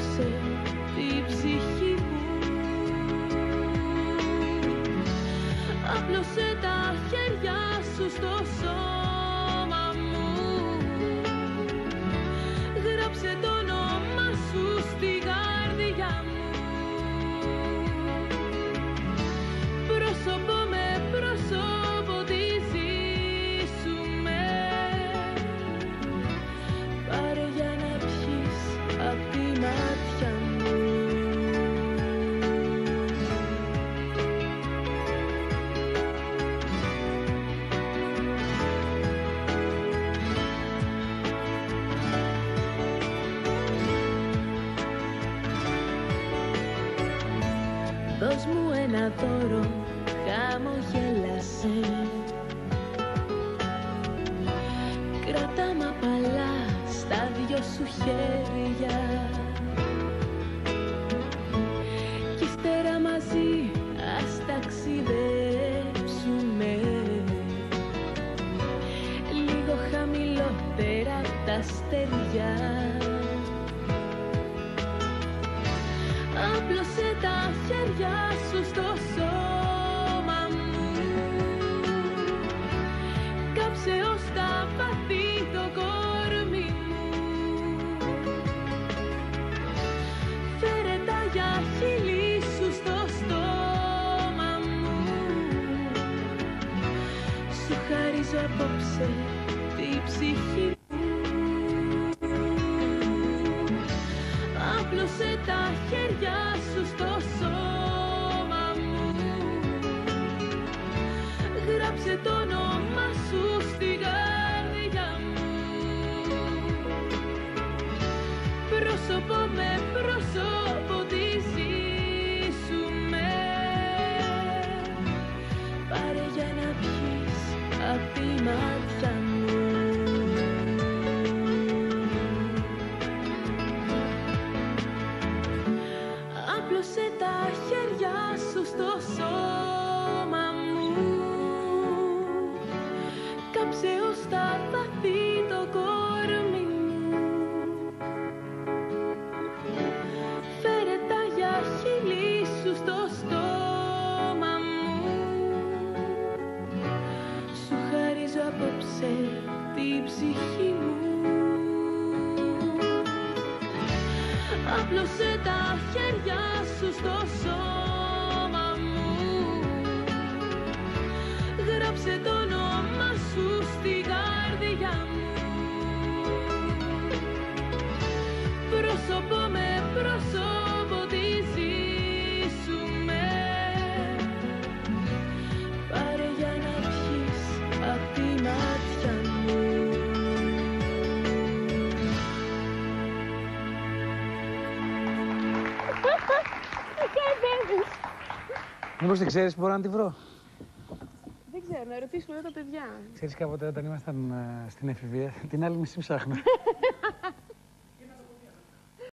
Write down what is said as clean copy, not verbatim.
απόψε την ψυχή μου. Άπλωσε τα χέρια σου στο σώμα μου. Γράψε το όνομά σου στη καρδιά μου. Πρόσωπο με πρόσωπο τη ζήσουμε. Πάρε για να πιεις απ' τη μάτια μου. Δώσ' μου ένα δώρο, χαμογέλασε. Κρατά μ' απαλά στα δυο σου χέρια κι ύστερα μαζί ας ταξιδέψουμε λίγο χαμηλότερα απ' τα αστέρια. Άπλωσε τα χέρια σου στο σώμα μου. Κάψε ως τα βαθύ το κορμί μου. Φέρε τα για χείλη σου στο στόμα μου. Σου χαρίζω απόψε τη ψυχή. Άπλωσε τα χέρια σου στο σώμα μου. Γράψε το όνομά σου στην καρδιά μου. Πρόσωπο με πρόσωπο τη ζήσουμε. Πάρε για να πιεις απ' τη μάτια μου. Άπλωσε τα χέρια σου στο σώμα μου. Κάψε ως τα βαθύ το κορμί μου. Φέρε τα για χείλη σου στο στόμα μου. Σου χαρίζω απόψε την ψυχή μου. Άπλωσε τα χέρια σου στο σώμα μου. Γράψε το όνομά σου στη καρδιά μου. Πρόσωπο με πρόσωπο τη ζήσουμε. Πάρε για να πιεις απ' τη μάτια μου. Μήπως δεν ξέρεις που μπορώ να τη βρω? Δεν ξέρω, να ρωτήσουμε εδώ τα παιδιά. Ξέρεις κάποτε όταν ήμασταν στην εφηβεία, την άλλη μισή ψάχνω.